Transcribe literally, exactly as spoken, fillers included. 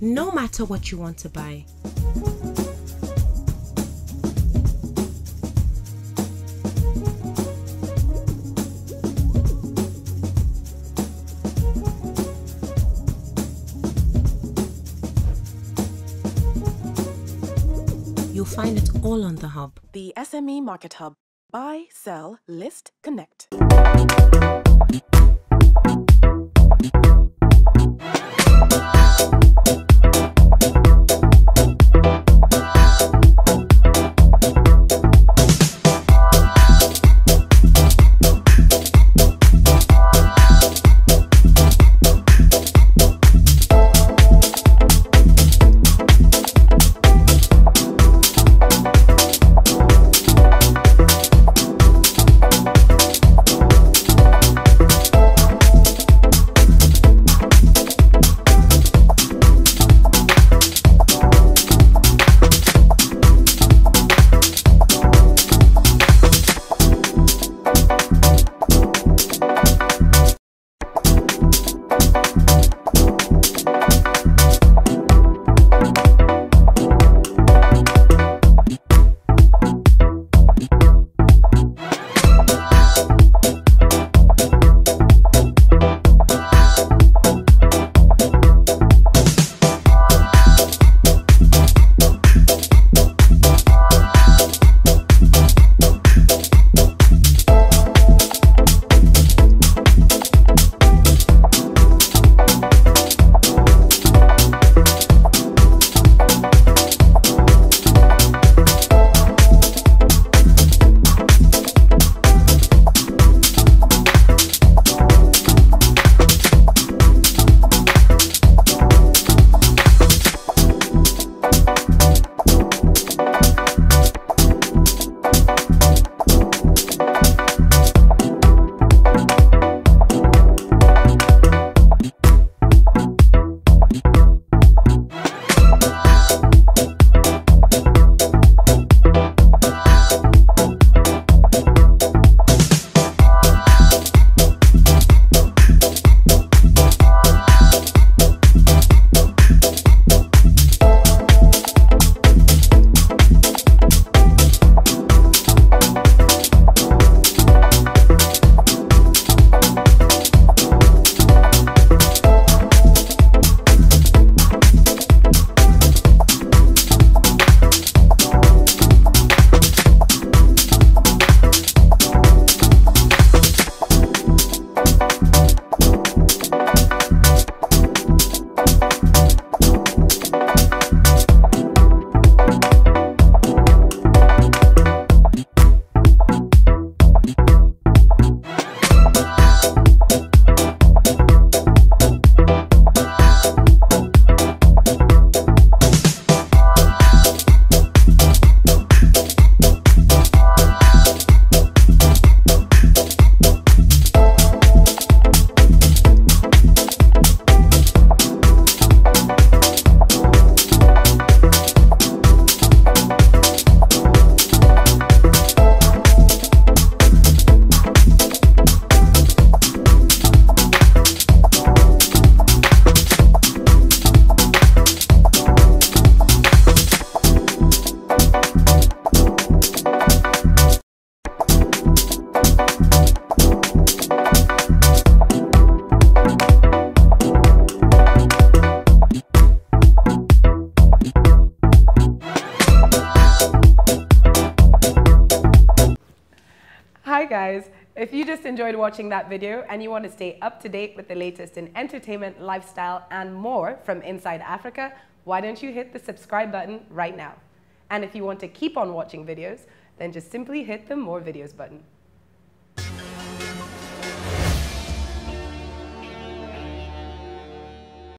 no matter what you want to buy. You'll find it all on the hub. The S M E Market Hub. Buy, sell, list, connect. Hi guys, if you just enjoyed watching that video and you want to stay up to date with the latest in entertainment, lifestyle and more from Inside Africa, why don't you hit the subscribe button right now? And if you want to keep on watching videos, then just simply hit the more videos button.